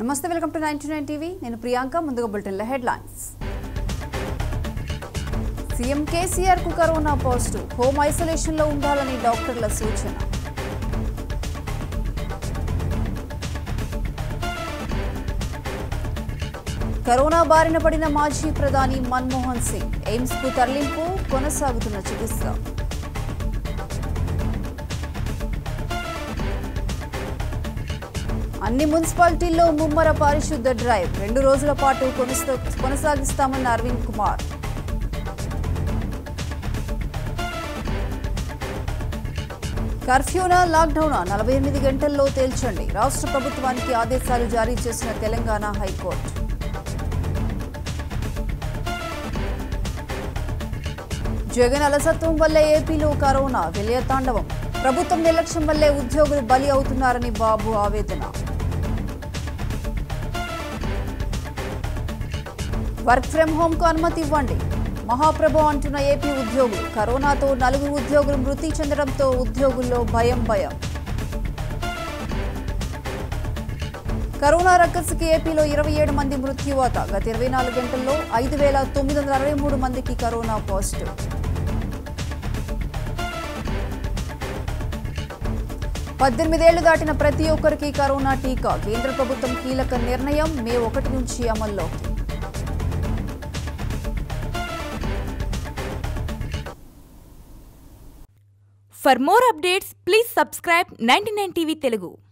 Namaste, welcome to 99TV. Nenu Priyanka. Munduga bulletin la headlines. CM KCR ku corona positive. Home isolation lo undalani doctor la soochana. Corona barina padina Maji Pradhani Manmohan Singh aims ku tarlimpu konasagutunna chikitsa. అన్ని మున్సిపాలిటీల్లో ముమ్మర పరిశుద్ధ drive 2 రోజుల పాటు కొనసాగిస్తామన్న అరవింద్ కుమార్. కర్ఫ్యూనా లాక్డౌనా 48 గంటల్లో తేల్చండి. రాష్ట్ర ప్రభుత్వానికి ఆదేశాలు జారీ చేసిన తెలంగాణ హైకోర్టు. జగన్ అలసత్వం వల్ల ఏపీలో కరోనా విలయతాండవం. ప్రభుత్వం నిర్లక్ష్యం వల్లే ఉద్యోగులు బలి అవుతున్నారని బాబు ఆవేదన. వర్క్ ఫ్రమ్ హోమ్ కు అనుమతి ఇవ్వండి మహాప్రభు అంటున్న ఏపీ ఉద్యోగులు. కరోనాతో 4 ఉద్యోగులు మృతి చెందడంతో ఉద్యోగుల్లో భయం. కరోనా రకస్కి ఏపీలో 27 మంది మృత్యువాత. గత 24 గంటల్లో 5963 మందికి కరోనా పాజిటివ్. పద్దెనిమిదేళ్లు దాటిన ప్రతి ఒక్కరికి కరోనా టీకా. కేంద్ర ప్రభుత్వం కీలక నిర్ణయం మే 1 నుంచి అమల్లోకి. For more updates, please subscribe 99TV Telugu.